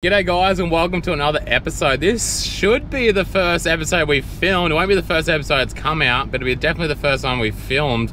G'day guys and welcome to another episode. This should be the first episode we filmed. It won't be the first episode that's come out, but it'll be definitely the first one we filmed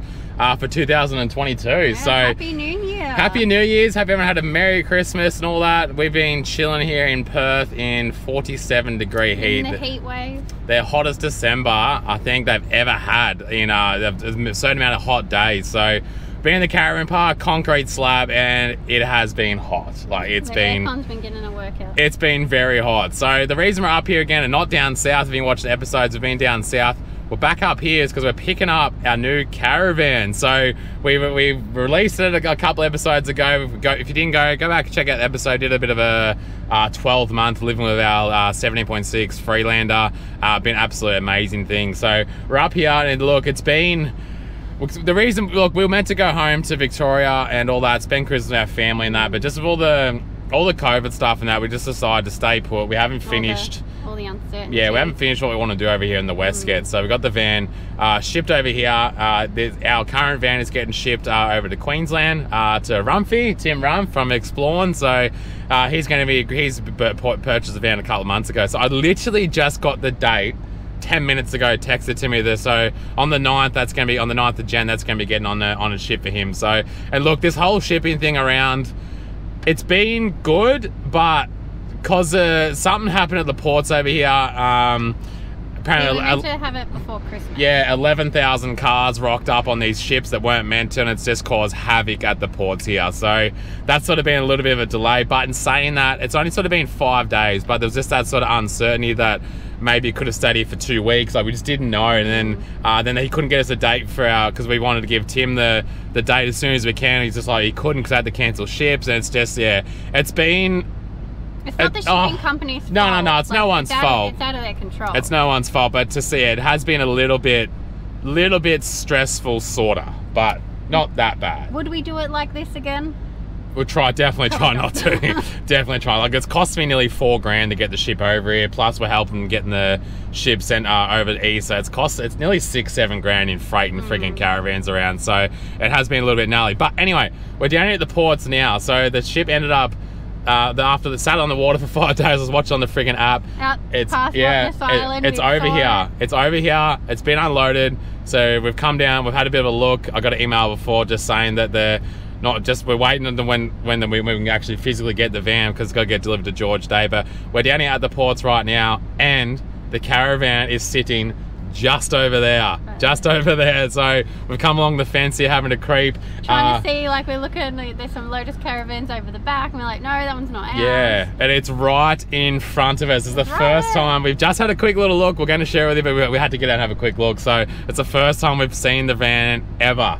for 2022. Yeah, so Happy New Year. Happy New Year's. Hope everyone had a Merry Christmas and all that. We've been chilling here in Perth in 47-degree heat. In the heat wave. Their hottest December I think they've ever had in a certain amount of hot days. So been in the caravan park, concrete slab, and it has been hot. Like it's been, aircon's been getting a workout. It's been very hot. So the reason we're up here again and not down south, if you watch the episodes, we've been down south. We're back up here is because we're picking up our new caravan. So we released it a couple episodes ago. If you didn't go back and check out the episode. Did a bit of a 12-month living with our 17.6 Freelander. Been absolutely amazing thing. So we're up here and look, it's been. The reason, look, we were meant to go home to Victoria and all that, spend Christmas with our family and that, but just with all the COVID stuff and that, we just decided to stay put. We haven't finished all the uncertainty. Yeah, we haven't finished what we want to do over here in the West yet. So we got the van shipped over here. Our current van is getting shipped over to Queensland to Rumpfy, Tim Rumpf from Explorn. So he's purchased the van a couple of months ago. So I literally just got the date 10 minutes ago, texted to me this. So on the 9th, that's going to be on the 9th of Jan, that's going to be getting on a ship for him. So, and look, this whole shipping thing around, it's been good, but because something happened at the ports over here, apparently yeah, we meant to have it before Christmas. Yeah, 11,000 cars rocked up on these ships that weren't meant to, and it's just caused havoc at the ports here. So that's sort of been a little bit of a delay, but in saying that, it's only sort of been 5 days, but there's just that sort of uncertainty that maybe could have stayed here for 2 weeks, like we just didn't know. And then he couldn't get us a date for our, because we wanted to give Tim the date as soon as we can. He's just like, he couldn't because I had to cancel ships. And it's just, yeah, it's been, it's not the shipping company's fault. No, it's like, no one's fault. It's out of their control. It's no one's fault, but to see it has been a little bit stressful, sorta, but not that bad. Would we do it like this again? We'll try, definitely try not to. Definitely try. Like, it's cost me nearly 4 grand to get the ship over here. Plus, we're helping getting the ship sent over to east. So it's nearly 6-7 grand in freight and freaking caravans around. So it has been a little bit gnarly. But anyway, we're down here at the ports now. So the ship ended up after it sat on the water for 5 days. I was watching on the freaking app. It's over here. It's over here. It's been unloaded. So we've come down. We've had a bit of a look. I got an email before just saying that the. Not just, we're waiting on when we can actually physically get the van, because it's got to get delivered to George Day. But we're down here at the ports right now, and the caravan is sitting just over there, So we've come along the fence here, having to creep. Trying to see, like, we're looking, there's some Lotus Caravans over the back, and we're like, no, that one's not ours. Yeah, and it's right in front of us. It's the first time, we've just had a quick little look, we're going to share with you, but we had to get out and have a quick look. So it's the first time we've seen the van ever.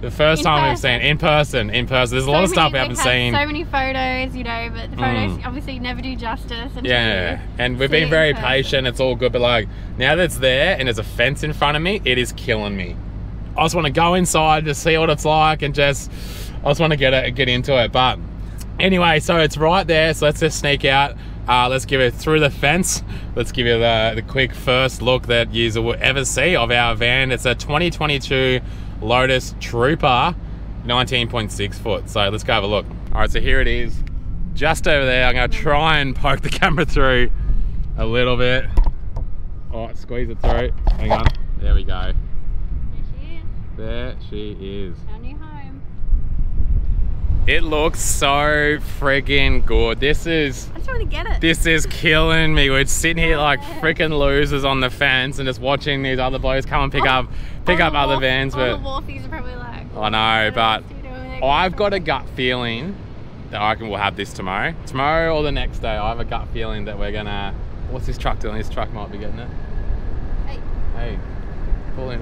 The first time we've seen in person. There's a lot of stuff we haven't seen. So many photos, you know, but the photos obviously never do justice. Yeah, and we've been very patient. It's all good, but like now that it's there and there's a fence in front of me, it is killing me. I just want to go inside, just see what it's like, and I just want to get into it. But anyway, so it's right there. So let's just sneak out. Let's give it through the fence. Let's give you the quick first look that you will ever see of our van. It's a 2022. Lotus Trooper, 19.6 foot. So let's go have a look. All right, so here it is, just over there. I'm gonna try and poke the camera through a little bit. All right, squeeze it through. Hang on, there we go. There she is. There she is. Our new home. It looks so friggin' good. This is. I just want to get it. This is killing me. We're sitting here like freaking losers on the fence and just watching these other boys come and pick up other vans, but the wharfies are probably like, I know, but I've got a gut feeling that I reckon we'll have this tomorrow or the next day. I have a gut feeling that we're gonna. What's this truck doing? This truck might be getting it. Hey, pull in.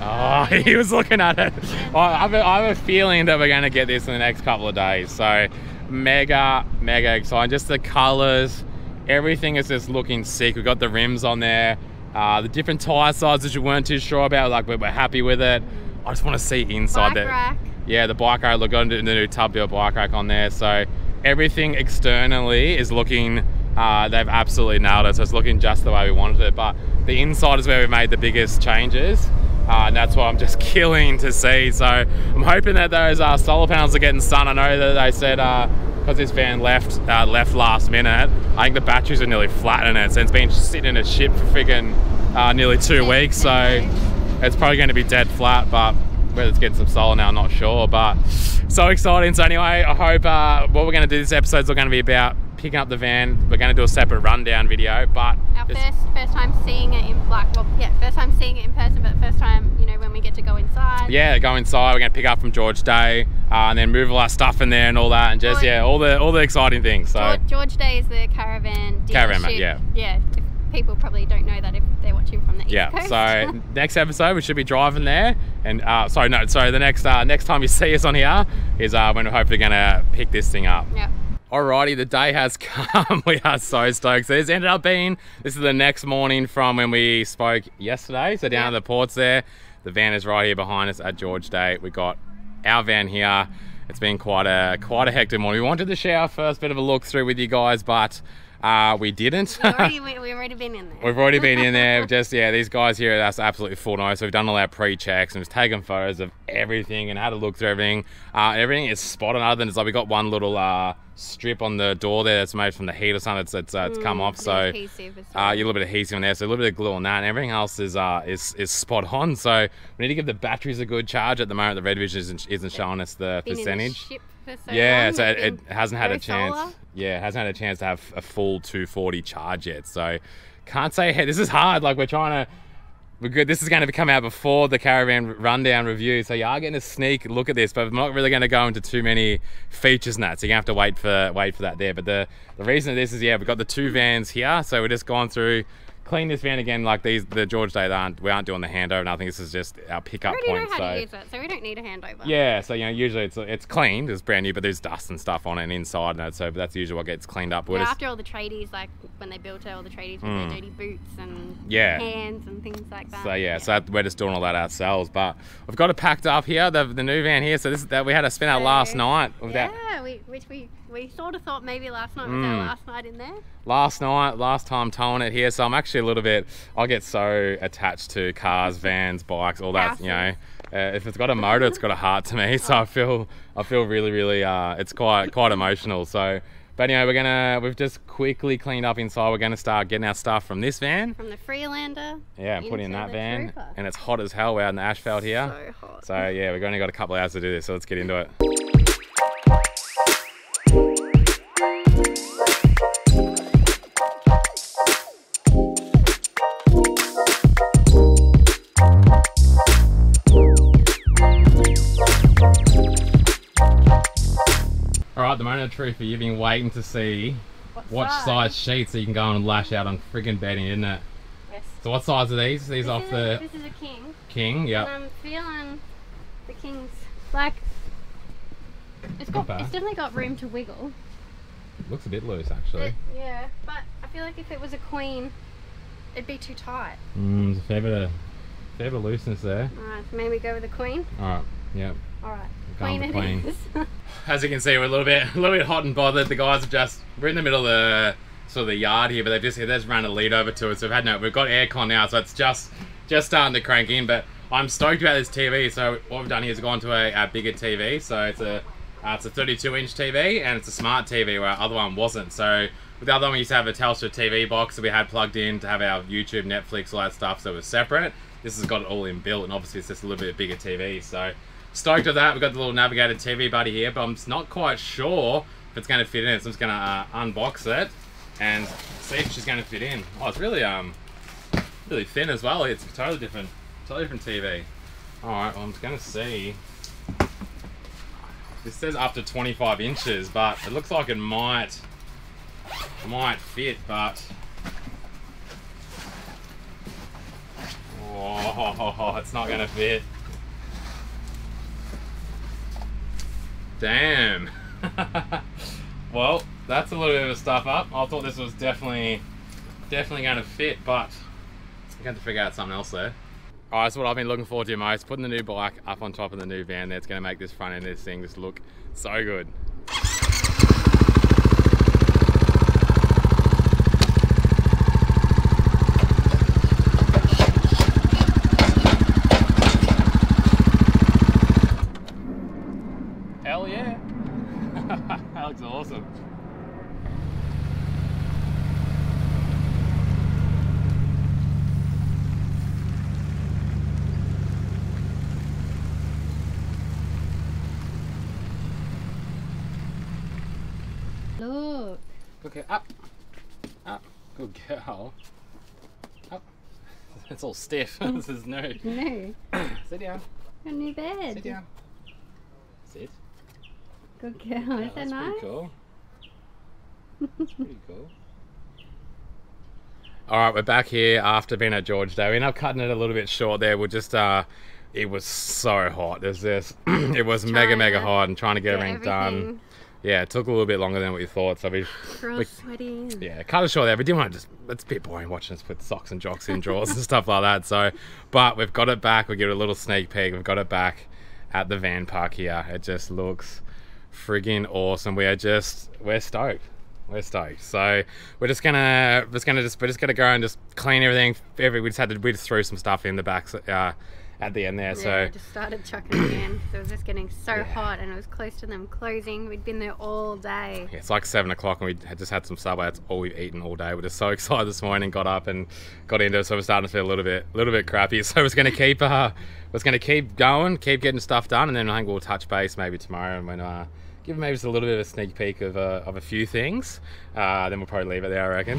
Oh, he was looking at it. I have a feeling that we're gonna get this in the next couple of days. So mega exciting. Just the colors, everything is just looking sick. We've got the rims on there. The different tyre sizes you weren't too sure about, like we're happy with it. I just want to see inside that. Yeah, the bike rack. Look, got the new tub built bike rack on there. So everything externally is looking. They've absolutely nailed it. So it's looking just the way we wanted it. But the inside is where we made the biggest changes, and that's what I'm just killing to see. So I'm hoping that those solar panels are getting sun. I know that they said because this van left last minute, I think the batteries are nearly flat in it, so it's been sitting in a ship for friggin' nearly 2 weeks, so it's probably going to be dead flat, but whether it's getting some solar now, I'm not sure, but so exciting. So anyway, I hope what we're going to do this episode is all going to be about picking up the van. We're going to do a separate rundown video, but our first time seeing it in, like, well, yeah, first time seeing it in person, but first time, you know, when we get to go inside. Yeah, go inside. We're going to pick up from George Day and then move all our stuff in there and all that, and just all the exciting things. So George Day is the caravan dealership. Caravan, yeah, yeah. People probably don't know that if they're watching from the East Coast. Yeah, so next episode we should be driving there, and sorry, the next time you see us on here is when we're hopefully gonna pick this thing up. Yep. Alrighty, the day has come. We are so stoked. So this ended up being, this is the next morning from when we spoke yesterday. So down at the ports there, the van is right here behind us at George Day. We got our van here. It's been quite a hectic morning. We wanted to share our first bit of a look through with you guys, but we didn't. We've already been in there. We've already been in there. Just, yeah, these guys here, that's absolutely full noise. So we've done all our pre-checks and we've taken photos of everything and had a look through everything. Everything is spot on, other than it's like we got one little strip on the door there that's made from the heat or something. It's come off, so a little bit of adhesive in there, so a little bit of glue on that, and everything else is spot on. So we need to give the batteries a good charge. At the moment the Red Vision isn't showing us the percentage. So it hasn't had a chance. Yeah, it hasn't had a chance to have a full 240 charge yet. So can't say, hey, this is hard. Like, we're trying to, we're good. This is going to come out before the caravan rundown review, so you are getting a sneak look at this, but I'm not really going to go into too many features in that, so you have to wait for that there. But the reason of this is, yeah, we've got the two vans here, so we're just going through, clean this van again. Like these, the George Day, we aren't doing the handover. And I think this is just our pickup point. We already know how to use it, so we don't need a handover. Yeah, so you know, usually it's cleaned, it's brand new, but there's dust and stuff on it and inside, and so but that's usually what gets cleaned up. Yeah, after all the tradies, like when they built it, all the tradies with their dirty boots and hands and things like that. So so we're just doing all that ourselves. But we've got it packed up here, the new van here. So this is that we had to spend our last night with that. Yeah, we sort of thought maybe last night was our last night in there. Last time towing it here, so I'm actually a little bit, I get so attached to cars, vans, bikes, all that, you know. If it's got a motor, it's got a heart to me, so I feel really, really, it's quite emotional. So, but anyway, we've just quickly cleaned up inside. We're gonna start getting our stuff from this van. From the Freelander. Yeah, put in that van. Trooper. And it's hot as hell out in the asphalt here. So hot. So yeah, we've only got a couple of hours to do this, so let's get into it. The moment of truth, you've been waiting to see what size sheets so you can go and lash out on friggin' bedding, isn't it? Yes. So what size are these? These off the... This is a king. King, yeah. I'm feeling the king's, like, it's definitely got room to wiggle. It looks a bit loose, actually. Yeah, but I feel like if it was a queen, it'd be too tight. There's a fair bit of looseness there. Alright, so maybe we go with the queen? Alright, yep. Alright. Queen. As you can see, we're a little bit hot and bothered. The guys have just, we're in the middle of the sort of the yard here, but they've just run a lead over to us. We've had we've got aircon now, so it's just starting to crank in. But I'm stoked about this TV. So what we've done here is gone to a bigger TV. So it's a 32-inch TV, and it's a smart TV, where our other one wasn't. So with the other one, we used to have a Telstra TV box that we had plugged in to have our YouTube, Netflix, all that stuff. So it was separate. This has got it all inbuilt, and obviously it's just a little bit bigger TV. So stoked with that. We've got the little Navigator TV buddy here, but I'm just not quite sure if it's going to fit in. So I'm just going to unbox it and see if she's going to fit in. Oh, it's really really thin as well. It's a totally different TV. All right, well, I'm just going to see. This says up to 25 inches, but it looks like it might fit, but oh, it's not going to fit. Damn. Well, that's a little bit of a stuff up. I thought this was definitely going to fit, but I'm going to figure out something else there. All right, so what I've been looking forward to most, putting the new bike up on top of the new van there. It's going to make this front end of this thing just look so good. That looks awesome. Look. Okay, up. Up. Good girl. Up. That's all stiff. This is no. No. Sit down. A new bed. Sit down. Sit. Good girl. Yeah, is that nice? Pretty cool. That's pretty cool. Alright, we're back here after being at George Day. We ended up cutting it a little bit short there. We're just, it was so hot. There's this, it was mega hot and trying to get everything done. Yeah, it took a little bit longer than what you thought. So we sweaty. Yeah, cut it short there. We didn't want to just, it's a bit boring watching us put socks and jocks in drawers and stuff like that. So, but we've got it back. We'll give it a little sneak peek. We've got it back at the van park here. It just looks friggin' awesome. We are just, we're stoked. We're stoked. So we're just gonna, go and just clean everything. We just threw some stuff in the back at the end there. Yeah, so I just started chucking it in. It was just getting so hot, and it was close to them closing. We'd been there all day. Yeah, it's like 7 o'clock, and we had just had some Subway. That's all we've eaten all day. We're just so excited this morning. Got up and got into it, so we're starting to feel a little bit crappy. So we're gonna keep, going, keep getting stuff done, and then I think we'll touch base maybe tomorrow and when. Give maybe just a little bit of a sneak peek of a few things, then we'll probably leave it there, I reckon.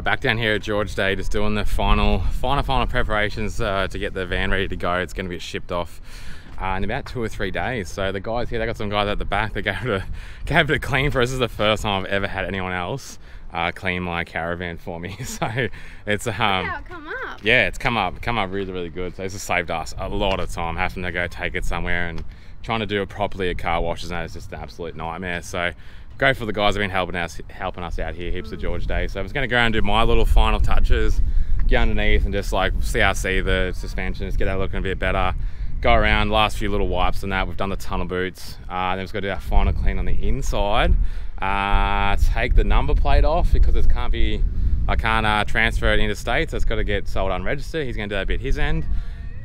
Back down here at George Day, just doing the final preparations to get the van ready to go. It's going to get shipped off in about 2 or 3 days. So the guys here, they got some guys at the back that gave it a clean for us. This is the first time I've ever had anyone else clean my caravan for me. So it's it come up. Yeah, it's come up really good. So it's just saved us a lot of time having to go take it somewhere and trying to do it properly at car washes, and it's just an absolute nightmare. So. Go for the guys have been helping us out here heaps of George Day. So I'm just going to go and do my little final touches, get underneath and just like CRC the suspension, just get that looking a bit better, go around last few little wipes and that. We've done the tunnel boots, then we've got to do our final clean on the inside, take the number plate off because it can't be, I can't transfer it interstate, so it's got to get sold unregistered. He's going to do that bit his end.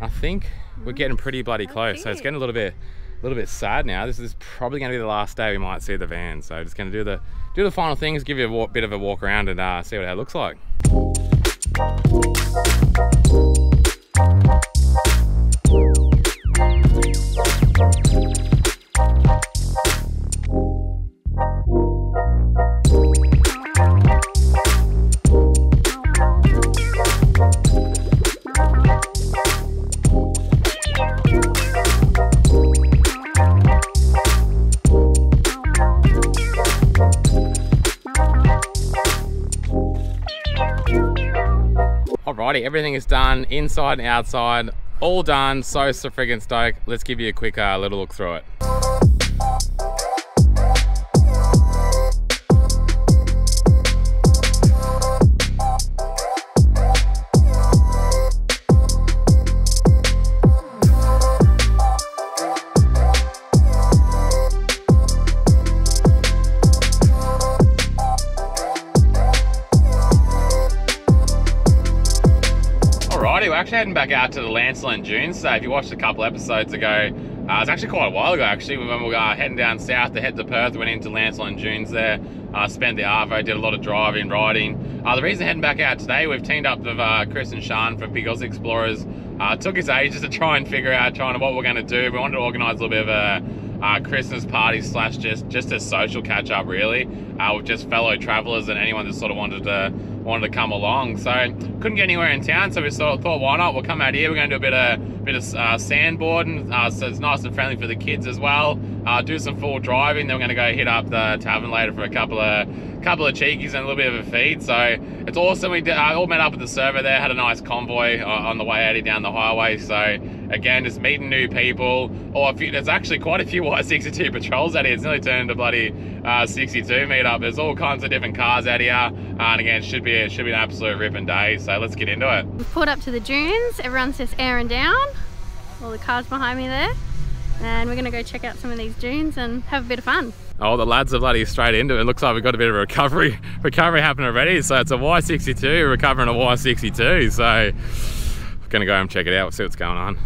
I think we're getting pretty bloody close, so it's getting a little bit sad now. This is probably going to be the last day we might see the van, so just going to do the final things, give you a bit of a walk around and see what it looks like. Alrighty, everything is done, inside and outside, all done, so friggin' stoked. Let's give you a quick little look through it. Actually heading back out to the Lancelin Dunes. So if you watched a couple episodes ago, it's actually quite a while ago actually, when we were heading down south to head to Perth, went into Lancelin Dunes there, spent the arvo, did a lot of driving, riding. The reason heading back out today, we've teamed up with Chris and Sean from Big Oz Explorers. Took us ages to try and figure out what we're going to do. We wanted to organise a little bit of a Christmas party / just a social catch up really, with just fellow travellers and anyone that sort of wanted to come along. So couldn't get anywhere in town, so we sort of thought, why not, we'll come out here, we're going to do a bit of sandboarding, so it's nice and friendly for the kids as well, do some full driving, then we're going to go hit up the tavern later for a couple of cheekies and a little bit of a feed. So it's awesome. We all met up with the server there, had a nice convoy on the way out here down the highway. So again, just meeting new people. There's actually quite a few Y62 patrols out here. It's nearly turned into bloody 62 meetup. There's all kinds of different cars out here, and again, it should be an absolute ripping day. So let's get into it. We've pulled up to the dunes. Everyone's just airing down. All the cars behind me there, and we're gonna go check out some of these dunes and have a bit of fun. Oh, the lads are bloody straight into it. It looks like we've got a bit of a recovery happening already. So it's a Y62 recovering a Y62. So we're gonna go and check it out. We'll see what's going on.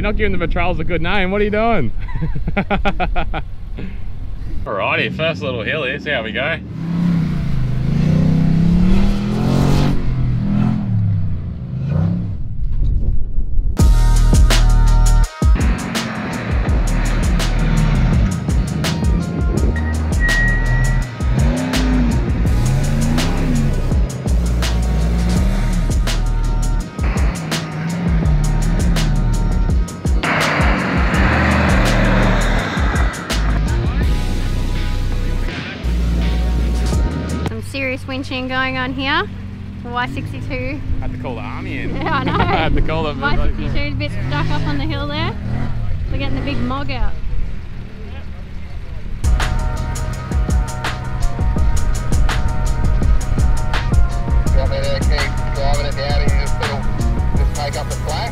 You're not giving the Patrols a good name. What are you doing? Alrighty, first little hill here. See how we go. Winching going on here. Y62. Had to call the army in. Yeah, I know. I had to call them. Y62 a bit stuck up on the hill there. We're getting the big Mog out. Got me there, keep driving it down and just take up the slack.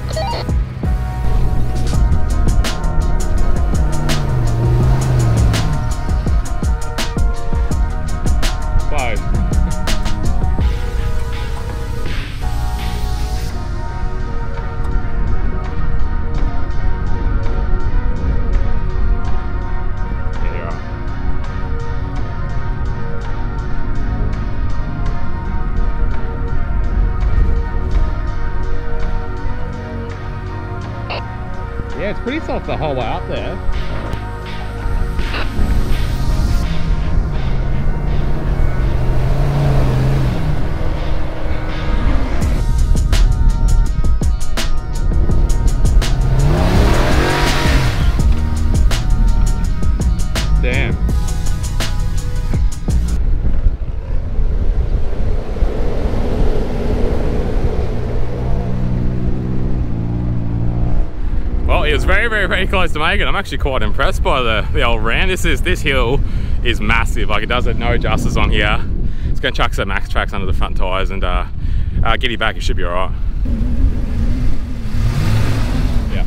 Yeah, it's pretty soft the whole way up there. Damn. It was very close to making it. I'm actually quite impressed by the old round. This hill is massive. Like, it does it no justice on here. It's gonna chuck some max tracks under the front tires and giddy back. It should be alright. Yeah.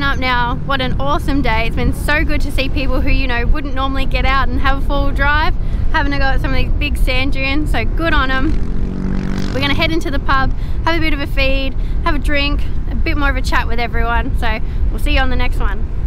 grown up now. What an awesome day. It's been so good to see people who, you know, wouldn't normally get out and have a four-wheel drive having a go at some of these big sand dunes, so good on them. We're gonna head into the pub, have a bit of a feed, have a drink, a bit more of a chat with everyone, so we'll see you on the next one.